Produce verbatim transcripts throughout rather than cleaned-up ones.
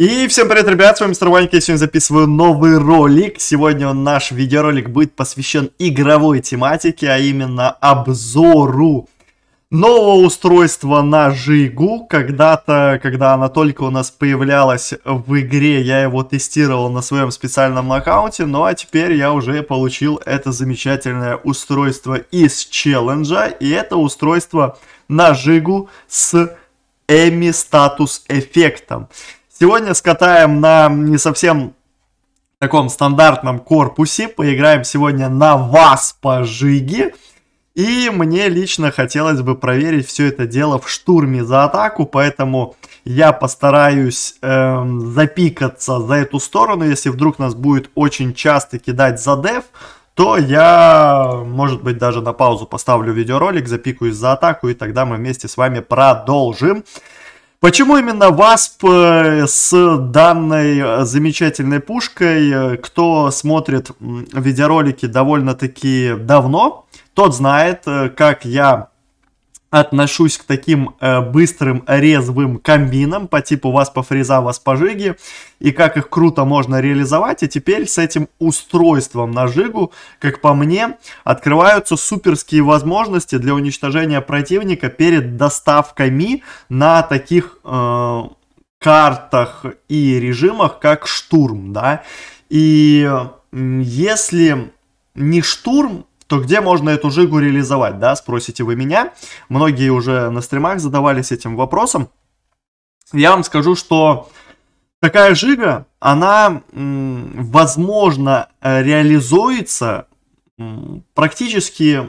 И всем привет, ребят, с вами мистер BaHbKa, я сегодня записываю новый ролик. Сегодня наш видеоролик будет посвящен игровой тематике, а именно обзору нового устройства на Жигу. Когда-то, когда она только у нас появлялась в игре, я его тестировал на своем специальном аккаунте, ну а теперь я уже получил это замечательное устройство из челленджа, и это устройство на Жигу с Эми статус эффектом. Сегодня скатаем на не совсем таком стандартном корпусе, поиграем сегодня на Васпа Жиги. И мне лично хотелось бы проверить все это дело в штурме за атаку, поэтому я постараюсь эм, запикаться за эту сторону. Если вдруг нас будет очень часто кидать за деф, то я, может быть, даже на паузу поставлю видеоролик, запикаюсь за атаку, и тогда мы вместе с вами продолжим. Почему именно Васп с данной замечательной пушкой? Кто смотрит видеоролики довольно-таки давно, тот знает, как я отношусь к таким быстрым резвым комбинам по типу Васпа Фриза, Васпа Жиги, и как их круто можно реализовать. И теперь с этим устройством на Жигу, как по мне, открываются суперские возможности для уничтожения противника перед доставками на таких э, картах и режимах, как штурм, да. И если не штурм, то где можно эту Жигу реализовать, да, спросите вы меня. Многие уже на стримах задавались этим вопросом. Я вам скажу, что такая Жига, она, возможно, реализуется практически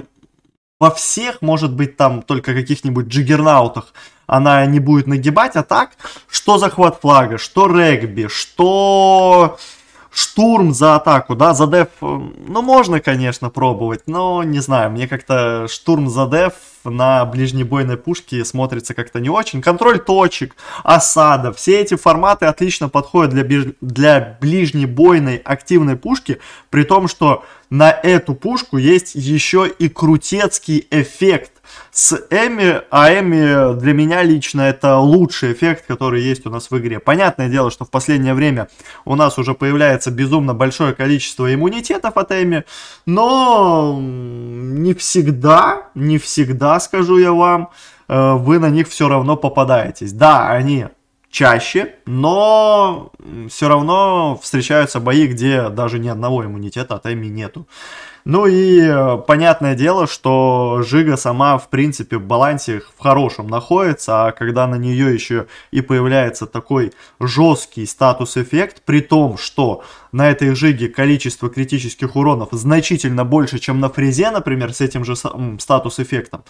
во всех, может быть, там только каких-нибудь джиггернаутах она не будет нагибать, а так, что захват флага, что регби, что... штурм за атаку, да, за деф, ну, можно, конечно, пробовать, но, не знаю, мне как-то штурм за деф на ближнебойной пушке смотрится как-то не очень. Контроль точек, осада, все эти форматы отлично подходят для, ближ... для ближнебойной активной пушки, при том, что на эту пушку есть еще и крутецкий эффект с Эми, а Эми для меня лично это лучший эффект, который есть у нас в игре. Понятное дело, что в последнее время у нас уже появляется безумно большое количество иммунитетов от Эми, но не всегда, не всегда, скажу я вам, вы на них все равно попадаетесь. Да, они чаще, но все равно встречаются бои, где даже ни одного иммунитета от Эми нету. Ну и понятное дело, что Жига сама, в принципе, в балансе в хорошем находится, а когда на нее еще и появляется такой жесткий статус-эффект, при том, что на этой Жиге количество критических уронов значительно больше, чем на Фризе, например, с этим же статус-эффектом,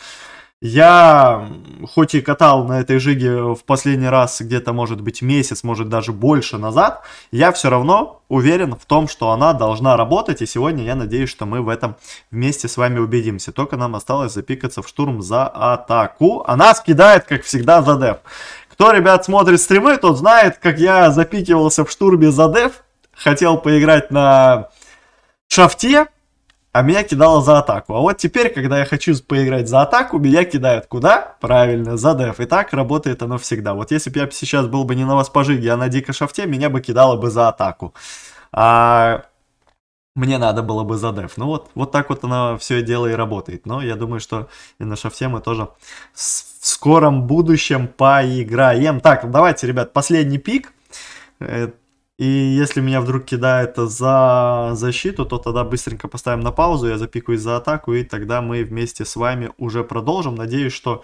я хоть и катал на этой Жиге в последний раз где-то, может быть, месяц, может даже больше назад, я все равно уверен в том, что она должна работать, и сегодня я надеюсь, что мы в этом вместе с вами убедимся. Только нам осталось запикаться в штурм за атаку, а нас кидает, как всегда, за деф. Кто, ребят, смотрит стримы, тот знает, как я запикивался в штурме за деф, хотел поиграть на шафте, а меня кидало за атаку. А вот теперь, когда я хочу поиграть за атаку, меня кидают куда? Правильно, за деф. И так работает оно всегда. Вот если бы я сейчас был бы не на Васпа Жиге, а на Дико Шафте, меня бы кидало бы за атаку. А мне надо было бы за деф. Ну вот, вот так вот оно все дело и работает. Но я думаю, что и на шафте мы тоже в скором будущем поиграем. Так, давайте, ребят, последний пик. И если меня вдруг кидает за защиту, то тогда быстренько поставим на паузу, я запикаюсь за атаку, и тогда мы вместе с вами уже продолжим. Надеюсь, что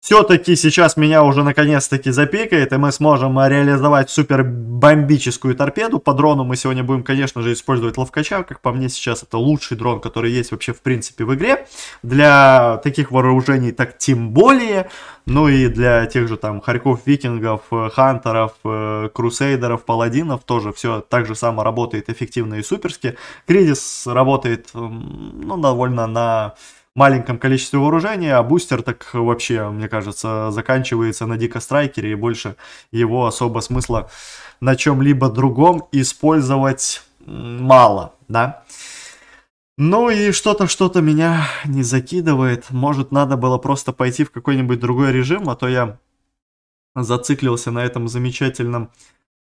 все-таки сейчас меня уже наконец-таки запикает, и мы сможем реализовать супер бомбическую торпеду. По дрону мы сегодня будем, конечно же, использовать Ловкача. Как по мне, сейчас это лучший дрон, который есть вообще в принципе в игре. Для таких вооружений так тем более. Ну и для тех же там хорьков, викингов, хантеров, крусейдеров, паладинов тоже все так же само работает эффективно и суперски. Кризис работает, ну, довольно на маленьком количестве вооружения, а бустер так вообще, мне кажется, заканчивается на Дико-Страйкере, и больше его особо смысла на чем-либо другом использовать мало, да. Ну и что-то, что-то меня не закидывает. Может, надо было просто пойти в какой-нибудь другой режим, а то я зациклился на этом замечательном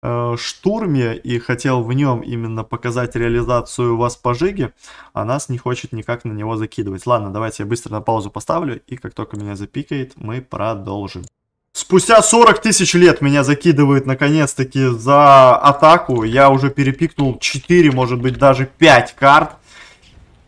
э, штурме и хотел в нем именно показать реализацию Васпа Жиги, а нас не хочет никак на него закидывать. Ладно, давайте я быстро на паузу поставлю, и как только меня запикает, мы продолжим. Спустя сорок тысяч лет меня закидывают наконец-таки за атаку. Я уже перепикнул четыре, может быть даже пять карт.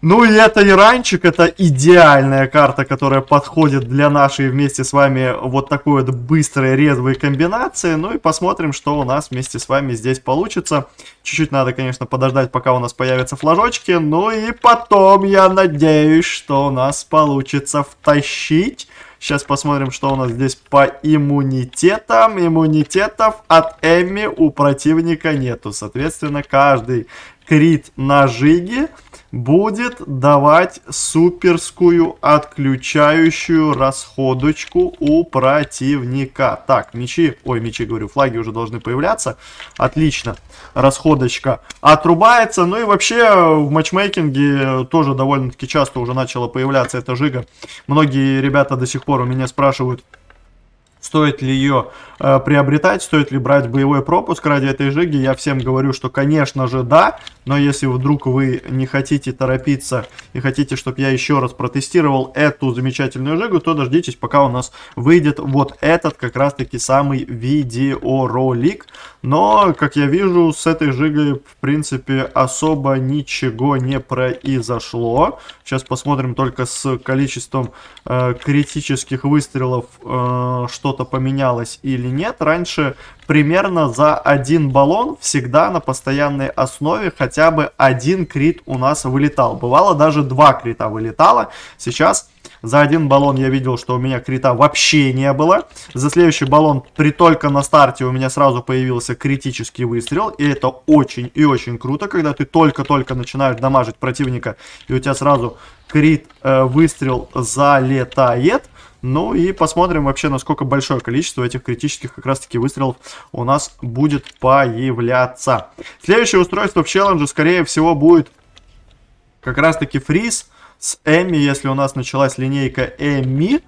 Ну и это Иранчик, это идеальная карта, которая подходит для нашей вместе с вами вот такой вот быстрой, резвой комбинации. Ну и посмотрим, что у нас вместе с вами здесь получится. Чуть-чуть надо, конечно, подождать, пока у нас появятся флажочки. Ну и потом, я надеюсь, что у нас получится втащить. Сейчас посмотрим, что у нас здесь по иммунитетам. Иммунитетов от Эми у противника нету. Соответственно, каждый крит на Жиге будет давать суперскую отключающую расходочку у противника. Так, мечи, ой, мечи, говорю, флаги уже должны появляться. Отлично, расходочка отрубается. Ну и вообще в матчмейкинге тоже довольно-таки часто уже начала появляться эта Жига. Многие ребята до сих пор у меня спрашивают, стоит ли ее э, приобретать, стоит ли брать боевой пропуск ради этой Жиги. Я всем говорю, что, конечно же, да. Но если вдруг вы не хотите торопиться и хотите, чтобы я еще раз протестировал эту замечательную Жигу, то дождитесь, пока у нас выйдет вот этот как раз-таки самый видеоролик. Но, как я вижу, с этой Жигой, в принципе, особо ничего не произошло. Сейчас посмотрим только с количеством э, критических выстрелов, э, что-то поменялось или нет. Раньше примерно за один баллон всегда на постоянной основе хотя бы один крит у нас вылетал. Бывало, даже два крита вылетало. Сейчас за один баллон я видел, что у меня крита вообще не было. За следующий баллон при только на старте у меня сразу появился критический выстрел. И это очень и очень круто, когда ты только-только начинаешь дамажить противника, и у тебя сразу крит, э, выстрел залетает. Ну и посмотрим вообще, насколько большое количество этих критических как раз-таки выстрелов у нас будет появляться. Следующее устройство в челлендже, скорее всего, будет как раз-таки Фриз с Эми, если у нас началась линейка Эми.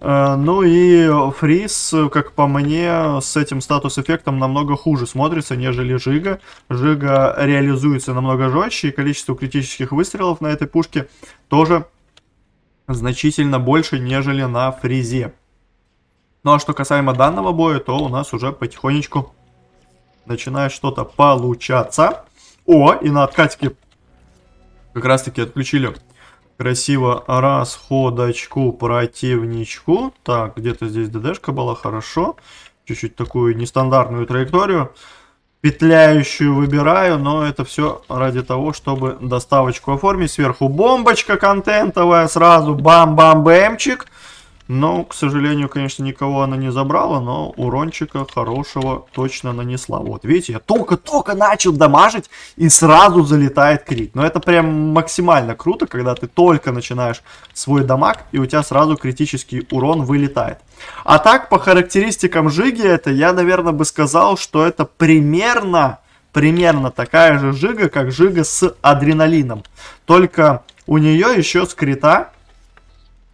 Ну и Фриз, как по мне, с этим статус-эффектом намного хуже смотрится, нежели Жига. Жига реализуется намного жестче, и количество критических выстрелов на этой пушке тоже значительно больше, нежели на Фризе. Ну а что касаемо данного боя, то у нас уже потихонечку начинает что-то получаться. О, и на откатике как раз таки отключили красиво расходочку противничку. Так, где-то здесь ДДшка была, хорошо. Чуть-чуть такую нестандартную траекторию петляющую выбираю, но это все ради того, чтобы доставочку оформить. Сверху бомбочка контентовая, сразу бам-бам-бэмчик. Но, к сожалению, конечно, никого она не забрала, но урончика хорошего точно нанесла. Вот, видите, я только-только начал дамажить, и сразу залетает крит. Но это прям максимально круто, когда ты только начинаешь свой дамаг, и у тебя сразу критический урон вылетает. А так, по характеристикам Жиги, это я, наверное, бы сказал, что это примерно, примерно такая же Жига, как Жига с адреналином. Только у нее еще с крита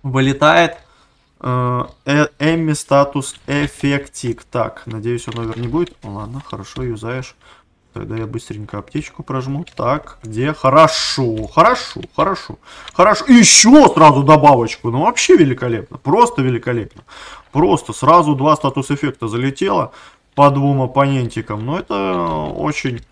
вылетает э, Эми статус эффектик. Так, надеюсь, он овер не будет. Ладно, хорошо, юзаешь. Тогда я быстренько аптечку прожму. Так, где? Хорошо, хорошо, хорошо, хорошо. Еще сразу добавочку. Ну, вообще великолепно. Просто великолепно. Просто сразу два статус-эффекта залетело по двум оппонентикам. Но это очень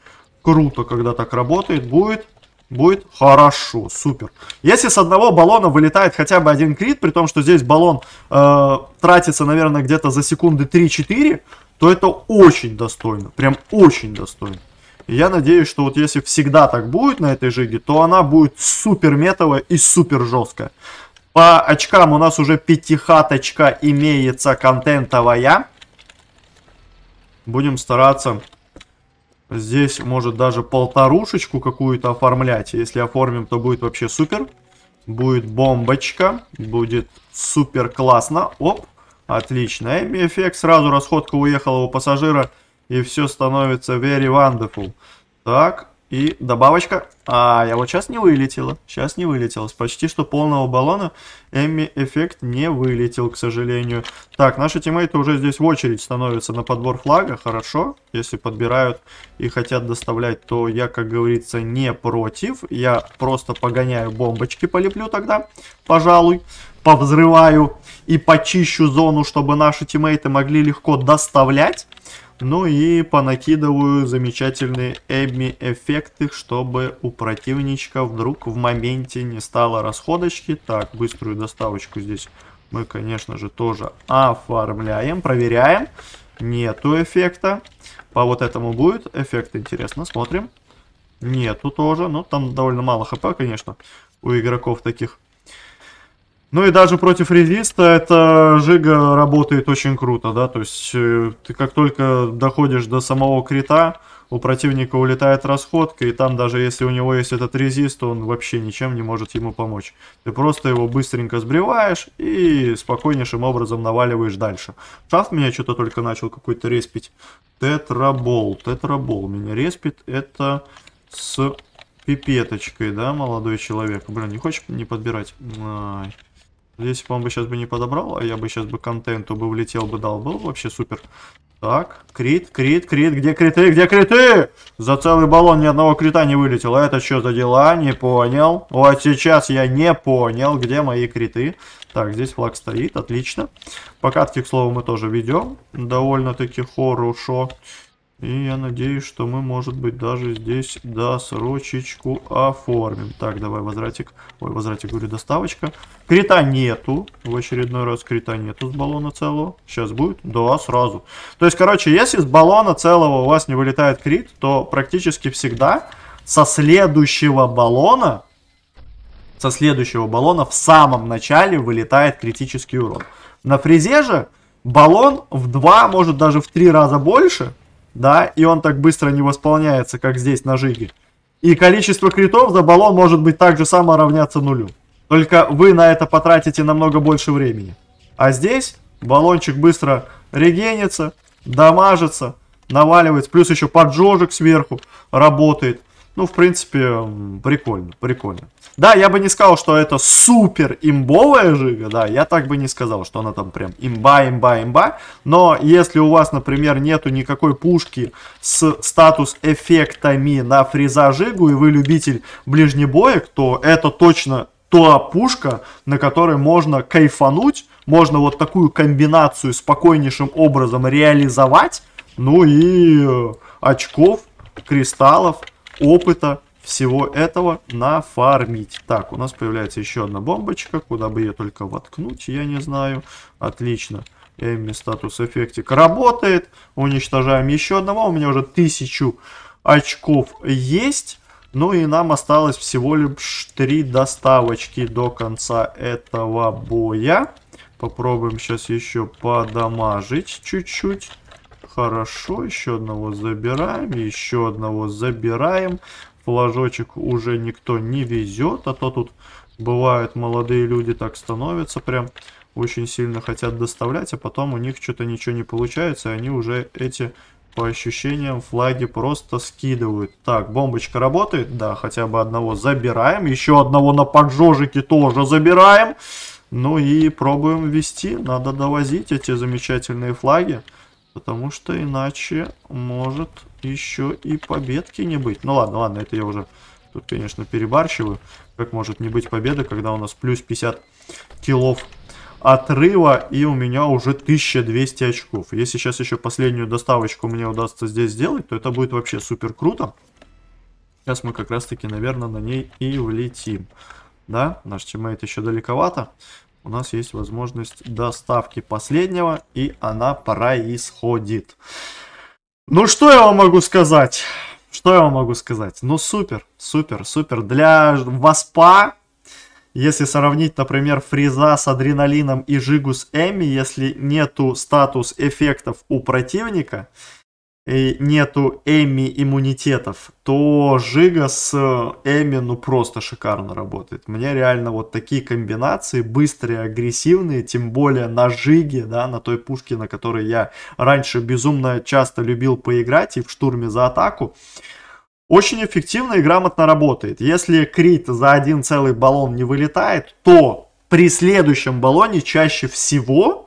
круто, когда так работает. Будет... Будет хорошо, супер. Если с одного баллона вылетает хотя бы один крит, при том, что здесь баллон э, тратится, наверное, где-то за секунды три-четыре, то это очень достойно, прям очень достойно. И я надеюсь, что вот если всегда так будет на этой Жиге, то она будет супер метовая и супер жесткая. По очкам у нас уже пятихаточка имеется контентовая. Будем стараться... Здесь может даже полторушечку какую-то оформлять. Если оформим, то будет вообще супер. Будет бомбочка. Будет супер классно. Оп, отлично. Эми эффект. Сразу расходка уехала у пассажира. И все становится very wonderful. Так, И добавочка. А, я вот сейчас не вылетела. Сейчас не вылетела. С почти что полного баллона Эми эффект не вылетел, к сожалению. Так, наши тиммейты уже здесь в очередь становятся на подбор флага. Хорошо. Если подбирают и хотят доставлять, то я, как говорится, не против. Я просто погоняю бомбочки, полеплю тогда. Пожалуй. Повзрываю и почищу зону, чтобы наши тиммейты могли легко доставлять. Ну и понакидываю замечательные эми-эффекты, чтобы у противничка вдруг в моменте не стало расходочки. Так, быструю доставочку здесь мы, конечно же, тоже оформляем, проверяем. Нету эффекта. По вот этому будет эффект, интересно, смотрим. Нету тоже, ну там довольно мало хп, конечно, у игроков таких. Ну и даже против резиста это Жига работает очень круто, да, то есть ты как только доходишь до самого крита, у противника улетает расходка, и там даже если у него есть этот резист, он вообще ничем не может ему помочь. Ты просто его быстренько сбриваешь и спокойнейшим образом наваливаешь дальше. Шафт меня что-то только начал какой-то респить. Тетрабол, тетрабол меня респит, это с пипеточкой, да, молодой человек. Блин, не хочешь не подбирать? Ай. Здесь, по-моему, сейчас бы не подобрал, а я бы сейчас бы контенту бы влетел бы дал. Был вообще супер. Так, крит, крит, крит. Где криты? Где криты? За целый баллон ни одного крита не вылетело. Это что за дела? Не понял. Вот сейчас я не понял, где мои криты. Так, здесь флаг стоит. Отлично. Покатки, к слову, мы тоже ведем. Довольно-таки хорошо. И я надеюсь, что мы, может быть, даже здесь досрочечку оформим. Так, давай возвратик. Ой, возвратик, говорю, доставочка. Крита нету. В очередной раз крита нету с баллона целого. Сейчас будет? Да, сразу. То есть, короче, если с баллона целого у вас не вылетает крит, то практически всегда со следующего баллона, со следующего баллона в самом начале вылетает критический урон. На фризе же баллон в два, может даже в три раза больше. Да, и он так быстро не восполняется, как здесь на Жиге. И количество критов за баллон может быть так же само равняться нулю. Только вы на это потратите намного больше времени. А здесь баллончик быстро регенится, дамажится, наваливается. Плюс еще поджожик сверху работает. Ну, в принципе, прикольно, прикольно. Да, я бы не сказал, что это супер имбовая Жига, да, я так бы не сказал, что она там прям имба, имба, имба. Но если у вас, например, нету никакой пушки с статус-эффектами на фриза Жигу, и вы любитель ближнебоек, то это точно та пушка, на которой можно кайфануть, можно вот такую комбинацию спокойнейшим образом реализовать, ну и очков, кристаллов, опыта, всего этого нафармить. Так, у нас появляется еще одна бомбочка. Куда бы ее только воткнуть, я не знаю. Отлично. Эми статус эффектик работает. Уничтожаем еще одного. У меня уже тысячу очков есть. Ну и нам осталось всего лишь три доставочки до конца этого боя. Попробуем сейчас еще подамажить чуть-чуть. Хорошо, еще одного забираем, еще одного забираем. Флажочек уже никто не везет, а то тут бывают молодые люди так становятся, прям очень сильно хотят доставлять, а потом у них что-то ничего не получается, и они уже эти, по ощущениям, флаги просто скидывают. Так, бомбочка работает, да, хотя бы одного забираем, еще одного на поджожике тоже забираем. Ну и пробуем вести, надо довозить эти замечательные флаги. Потому что иначе может еще и победки не быть. Ну ладно, ладно, это я уже тут, конечно, перебарщиваю. Как может не быть победы, когда у нас плюс пятьдесят килов отрыва и у меня уже тысяча двести очков. Если сейчас еще последнюю доставочку мне удастся здесь сделать, то это будет вообще супер круто. Сейчас мы как раз-таки, наверное, на ней и влетим. Да, наш тиммейт еще далековато. У нас есть возможность доставки последнего, и она происходит. Ну, что я вам могу сказать? Что я вам могу сказать? Ну, супер, супер, супер. Для Васпа, если сравнить, например, фриза с адреналином и Жигу с Эми, если нету статус эффектов у противника, и нету Эми иммунитетов, то Жига с Эми ну просто шикарно работает. Мне реально вот такие комбинации, быстрые, агрессивные, тем более на Жиге, да, на той пушке, на которой я раньше безумно часто любил поиграть и в штурме за атаку. очень эффективно и грамотно работает. Если крит за один целый баллон не вылетает, то при следующем баллоне чаще всего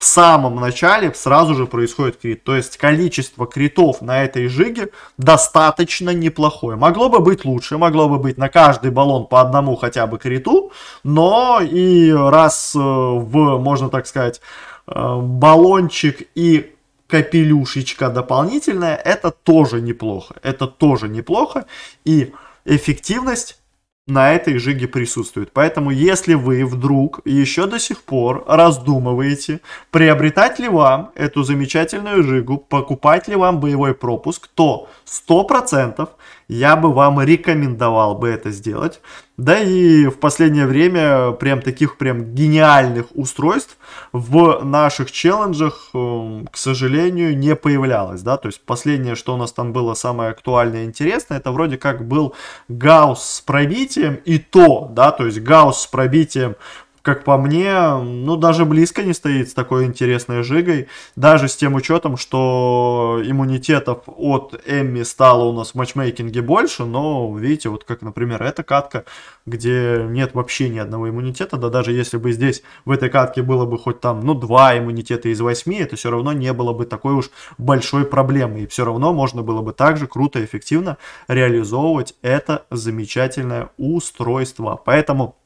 в самом начале сразу же происходит крит. То есть количество критов на этой жиге достаточно неплохое. Могло бы быть лучше, могло бы быть на каждый баллон по одному хотя бы криту, но и раз в, можно так сказать, баллончик и капелюшечка дополнительная, это тоже неплохо. Это тоже неплохо, и эффективность на этой жиге присутствует. Поэтому, если вы вдруг еще до сих пор раздумываете, приобретать ли вам эту замечательную жигу, покупать ли вам боевой пропуск, то сто процентов я бы вам рекомендовал бы это сделать. Да и в последнее время прям таких прям гениальных устройств в наших челленджах, к сожалению, не появлялось. Да? То есть последнее, что у нас там было самое актуальное и интересное, это вроде как был Гаусс с пробитием, и то, да, то есть Гаусс с пробитием, как по мне, ну даже близко не стоит с такой интересной жигой, даже с тем учетом, что иммунитетов от Эми стало у нас в матчмейкинге больше, но видите, вот как, например, эта катка, где нет вообще ни одного иммунитета, да даже если бы здесь в этой катке было бы хоть там, ну, два иммунитета из восьми, это все равно не было бы такой уж большой проблемы, и все равно можно было бы также круто и эффективно реализовывать это замечательное устройство, поэтому...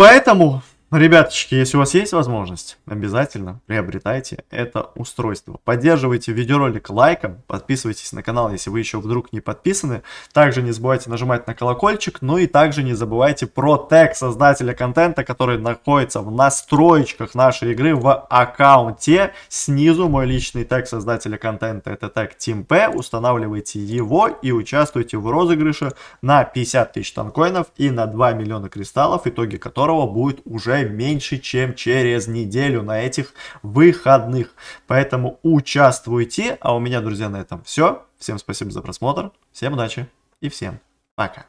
Поэтому, ребяточки, если у вас есть возможность, обязательно приобретайте это устройство. Поддерживайте видеоролик лайком, подписывайтесь на канал, если вы еще вдруг не подписаны. Также не забывайте нажимать на колокольчик, ну и также не забывайте про тег создателя контента, который находится в настроечках нашей игры в аккаунте. Снизу мой личный тег создателя контента, это тег TeamP. Устанавливайте его и участвуйте в розыгрыше на пятьдесят тысяч танкоинов и на два миллиона кристаллов, итоги которого будет уже меньше, чем через неделю на этих выходных. Поэтому участвуйте. А у меня, друзья, на этом все. Всем спасибо за просмотр. Всем удачи и всем пока.